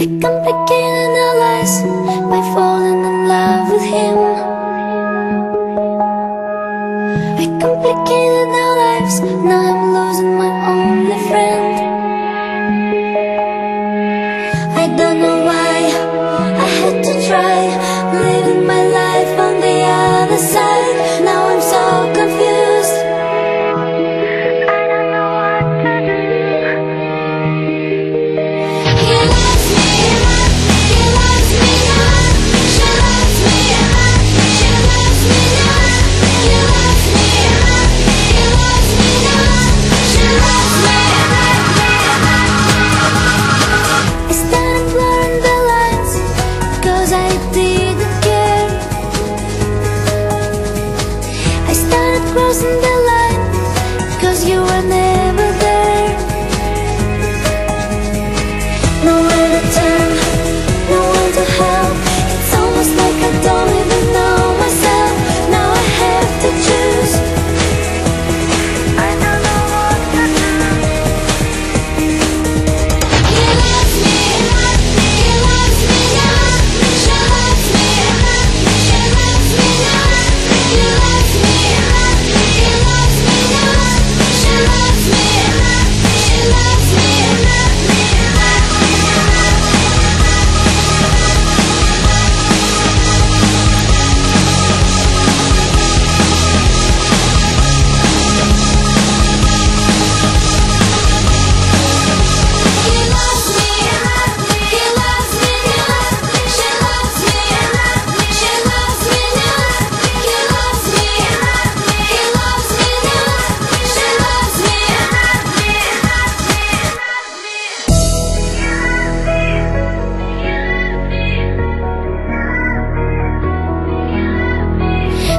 We complicated our lives by falling in love with him. We complicated our lives, now I'm losing my only friend. I don't know why I had to try living my life on the other side. Now I'm so confused, I don't know what to do. He loves me, he loves me not. She loves me not, she loves me not. He loves me not, he loves me not. She loves me not. I started blurring the lines, cause I didn't care. I started crossing the line, cause you were never there. Nowhere to turn, no one to help. It's almost like I don't even know myself. Now I have to choose, I don't know what to do. He loves me not, he loves me not. She loves me not, she loves me not. He loves me not, he loves me not. She loves me not, she loves me not. He loves me, he loves me not. She loves me not, she loves me not. He loves me not, he loves me not. She loves me not,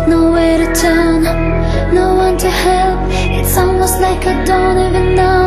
Nowhere to turn, no one to help. It's almost like I don't even know